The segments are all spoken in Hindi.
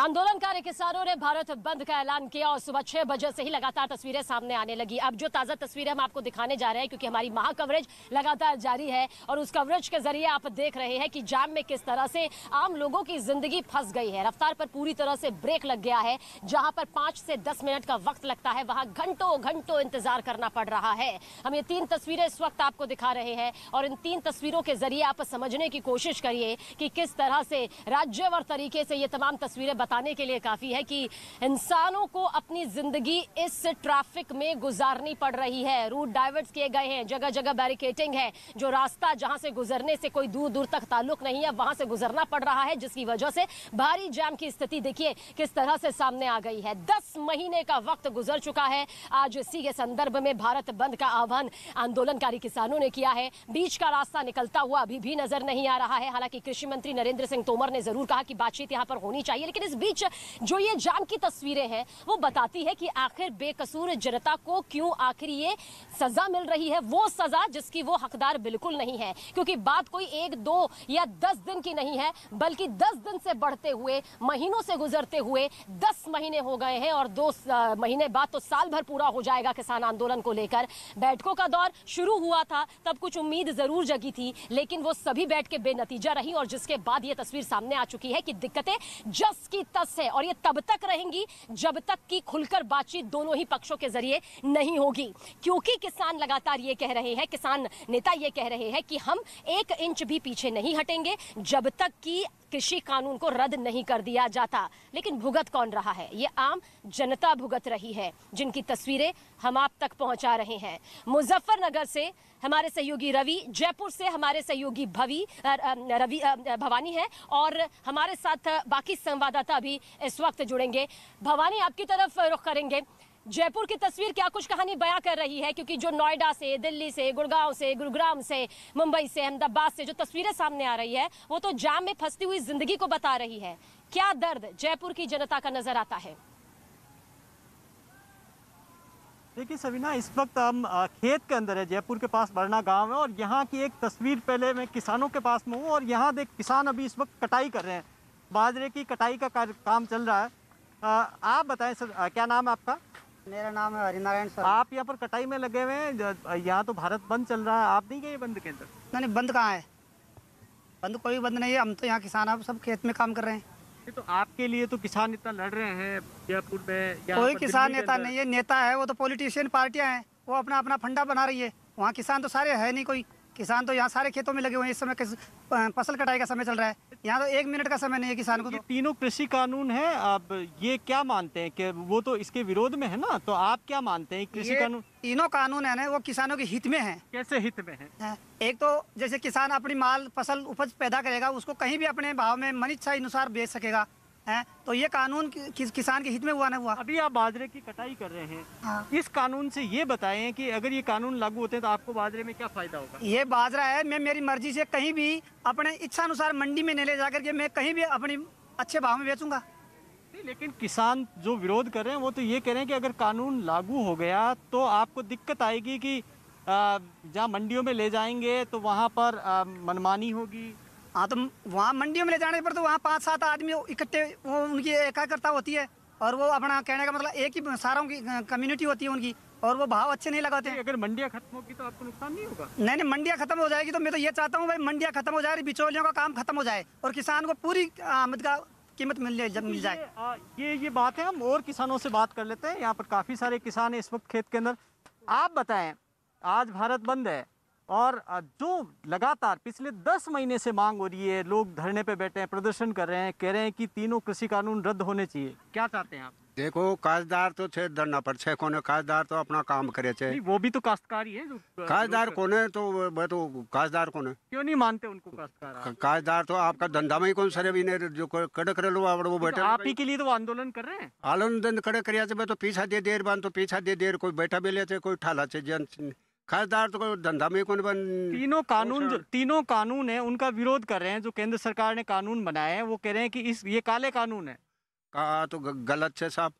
आंदोलनकारी किसानों ने भारत बंद का ऐलान किया और सुबह 6 बजे से ही लगातार तस्वीरें सामने आने लगी। अब जो ताज़ा तस्वीरें हम आपको दिखाने जा रहे हैं, क्योंकि हमारी महा कवरेज लगातार जारी है और उस कवरेज के जरिए आप देख रहे हैं कि जाम में किस तरह से आम लोगों की जिंदगी फंस गई है। रफ्तार पर पूरी तरह से ब्रेक लग गया है। जहाँ पर 5 से 10 मिनट का वक्त लगता है, वहाँ घंटों घंटों इंतजार करना पड़ रहा है। हम ये 3 तस्वीरें इस वक्त आपको दिखा रहे हैं और इन 3 तस्वीरों के जरिए आप समझने की कोशिश करिए कि किस तरह से राज्यवार तरीके से ये तमाम तस्वीरें बताने के लिए काफी है कि इंसानों को अपनी जिंदगी इस ट्रैफिक में गुजारनी पड़ रही है। रूट डाइवर्ट किए गए हैं, जगह जगह बैरिकेटिंग है, जो रास्ता जहां से गुजरने से कोई दूर दूर तक ताल्लुक नहीं है वहां से गुजरना पड़ रहा है, जिसकी वजह से भारी जाम की स्थिति देखिए किस तरह से सामने आ गई है। 10 महीने का वक्त गुजर चुका है। आज इसी के संदर्भ में भारत बंद का आह्वान आंदोलनकारी किसानों ने किया है। बीच का रास्ता निकलता हुआ अभी भी नजर नहीं आ रहा है। हालांकि कृषि मंत्री नरेंद्र सिंह तोमर ने जरूर कहा कि बातचीत यहाँ पर होनी चाहिए, लेकिन इस बीच जो ये जाम की तस्वीरें हैं वो बताती है कि आखिर बेकसूर जनता को क्यों आखिर ये सजा मिल रही है, वो सजा जिसकी वो हकदार बिल्कुल नहीं है। क्योंकि बात कोई 1, 2 या 10 दिन की नहीं है, बल्कि 10 दिन से बढ़ते हुए, महीनों से गुजरते हुए 10 महीने हो गए हैं और 2 महीने बाद तो साल भर पूरा हो जाएगा किसान आंदोलन को लेकर। बैठकों का दौर शुरू हुआ था, तब कुछ उम्मीद जरूर जगी थी, लेकिन वो सभी बैठकें बेनतीजा रही और जिसके बाद ये तस्वीर सामने आ चुकी है कि दिक्कतें जस की तस है और ये तब तक रहेंगी जब तक कि खुलकर बातचीत दोनों ही पक्षों के जरिए नहीं होगी। क्योंकि किसान लगातार ये कह रहे हैं, किसान नेता ये कह रहे हैं कि हम 1 इंच भी पीछे नहीं हटेंगे जब तक कि कृषि कानून को रद्द नहीं कर दिया जाता। लेकिन भुगत कौन रहा है? ये आम जनता भुगत रही है, जिनकी तस्वीरें हम आप तक पहुंचा रहे हैं। मुजफ्फरनगर से हमारे सहयोगी रवि, जयपुर से हमारे सहयोगी भवानी है और हमारे साथ बाकी संवाददाता भी इस वक्त जुड़ेंगे। भवानी, आपकी तरफ रुख करेंगे। जयपुर की तस्वीर क्या कुछ कहानी बयां कर रही है? क्योंकि जो नोएडा से, दिल्ली से, गुड़गांव से, गुरुग्राम से, मुंबई से, अहमदाबाद से जो तस्वीरें सामने आ रही है वो तो जाम में फंसती हुई जिंदगी को बता रही है। क्या दर्द जयपुर की जनता का नजर आता है? देखिए सविना, इस वक्त हम खेत के अंदर है, जयपुर के पास बरना गांव है और यहाँ की एक तस्वीर पहले मैं किसानों के पास में हूँ और यहाँ देख किसान अभी इस वक्त कटाई कर रहे हैं, बाजरे की कटाई का काम चल रहा है। आप बताएं सर, क्या नाम है आपका? मेरा नाम है हरिनारायण सर। आप यहाँ पर कटाई में लगे हुए हैं, यहाँ तो भारत बंद चल रहा है, आप नहीं गए बंद के अंदर? नहीं, बंद कहाँ है, बंद कोई बंद नहीं है, हम तो यहाँ किसान आप सब खेत में काम कर रहे हैं। तो आपके लिए तो किसान इतना लड़ रहे हैं जयपुर में, कोई किसान नेता नहीं है, नेता है वो तो पॉलिटिशियन पार्टियाँ हैं, वो अपना अपना फंडा बना रही है। वहाँ किसान तो सारे है नहीं, कोई किसान तो यहाँ सारे खेतों में लगे हुए हैं। इस समय फसल कटाई का समय चल रहा है, यहाँ तो 1 मिनट का समय नहीं है किसान को। तो तीनों कृषि कानून है, आप ये क्या मानते हैं कि वो तो इसके विरोध में है ना, तो आप क्या मानते हैं कृषि कानून? तीनों कानून है ना, वो किसानों के हित में है। कैसे हित में है? एक तो जैसे किसान अपनी माल फसल उपज पैदा करेगा, उसको कहीं भी अपने भाव में मन इच्छा अनुसार बेच सकेगा है, तो ये कानून किसान के हित में हुआ ना हुआ। अभी आप बाजरे की कटाई कर रहे हैं, हाँ। इस कानून से ये बताएं कि अगर ये कानून लागू होते हैं तो आपको बाजरे में क्या फायदा होगा? ये बाजरा है, मैं मेरी मर्जी से कहीं भी अपने इच्छा अनुसार मंडी में नहीं ले जाकर के मैं कहीं भी अपने अच्छे भाव में बेचूंगा। लेकिन किसान जो विरोध कर रहे हैं वो तो ये कह रहे हैं कि अगर कानून लागू हो गया तो आपको दिक्कत आएगी कि जहाँ मंडियों में ले जाएंगे तो वहाँ पर मनमानी होगी। हाँ, तो वहाँ मंडियों में ले जाने पर तो वहाँ 5-7 आदमी इकट्ठे, वो उनकी एकाग्रता होती है और वो अपना कहने का मतलब एक ही सारों की कम्युनिटी होती है उनकी, और वो भाव अच्छे नहीं लगाते हैं। अगर मंडियाँ खत्म होगी तो आपको नुकसान नहीं होगा? नहीं, मंडियाँ खत्म हो जाएगी तो मैं तो ये चाहता हूँ भाई मंडियाँ खत्म हो जाए, बिचौलियों का काम खत्म हो जाए और किसान को पूरी आमद का कीमत मिल जाए। ये बात है। हम और किसानों से बात कर लेते हैं, यहाँ पर काफ़ी सारे किसान हैं इस वक्त खेत के अंदर। आप बताएँ, आज भारत बंद है और जो लगातार पिछले 10 महीने से मांग हो रही है, लोग धरने पे बैठे हैं, प्रदर्शन कर रहे हैं, कह रहे हैं कि तीनों कृषि कानून रद्द होने चाहिए, क्या चाहते हैं आप? देखो, काश्तदार तो छे धरना पर छे कोने, काश्तदार तो अपना काम करे छे, वो भी तो काश्तकार ही है। काश्तदार कोने तो वह तो काश्तदार कोने, क्यों नहीं मानते उनको काश्तकार? काश्तदार तो आपका धंधा में ही कौन सर भी नहीं जो कड़क रहे लो वो बैठा, आप ही के लिए तो आंदोलन कर रहे हैं। आंदोलन कड़क रहा तो पीछा दे देर बान, तो पीछा दे देर कोई बैठा भी लेते कोई ठाला छे, खासदार तो कोई धंधा में कौन बन। तीनों कानून है उनका विरोध कर रहे हैं, जो केंद्र सरकार ने कानून बनाए हैं वो कह रहे हैं कि ये काले कानून है। कहा तो गलत है साहब,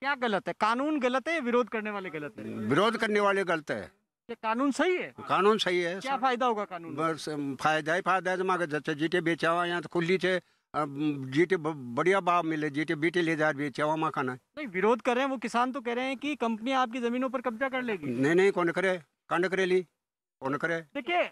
क्या गलत है? कानून गलत है, विरोध करने वाले गलत है? विरोध करने वाले गलत है, कानून सही है। कानून सही है, क्या फायदा होगा कानून? बस फायदा ही फायदा है। जीटे बेचा हुआ यहाँ तो खुली है, जीटे बढ़िया भाव मिले, जीटे बीटे ले जा रही है मखाना। नहीं, विरोध कर रहे हैं वो किसान, तो कह रहे हैं कि कंपनियां आपकी जमीनों पर कब्जा कर लेगी। नहीं नहीं, कौन करे, कांड करेली कौन करे। देखिए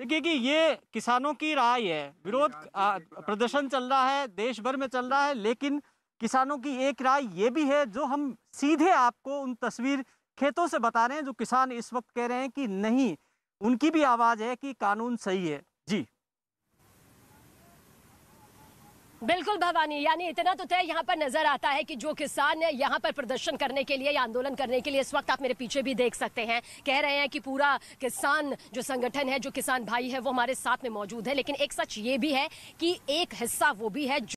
देखिए कि ये किसानों की राय है। विरोध प्रदर्शन चल रहा है, देश भर में चल रहा है, लेकिन किसानों की एक राय ये भी है जो हम सीधे आपको उन तस्वीर खेतों से बता रहे हैं जो किसान इस वक्त कह रहे हैं कि नहीं, उनकी भी आवाज है कि कानून सही है। जी बिल्कुल भवानी, यानी इतना तो तय यहाँ पर नजर आता है कि जो किसान यहाँ पर प्रदर्शन करने के लिए या आंदोलन करने के लिए, इस वक्त आप मेरे पीछे भी देख सकते हैं, कह रहे हैं कि पूरा किसान जो संगठन है, जो किसान भाई है, वो हमारे साथ में मौजूद है। लेकिन एक सच ये भी है कि एक हिस्सा वो भी है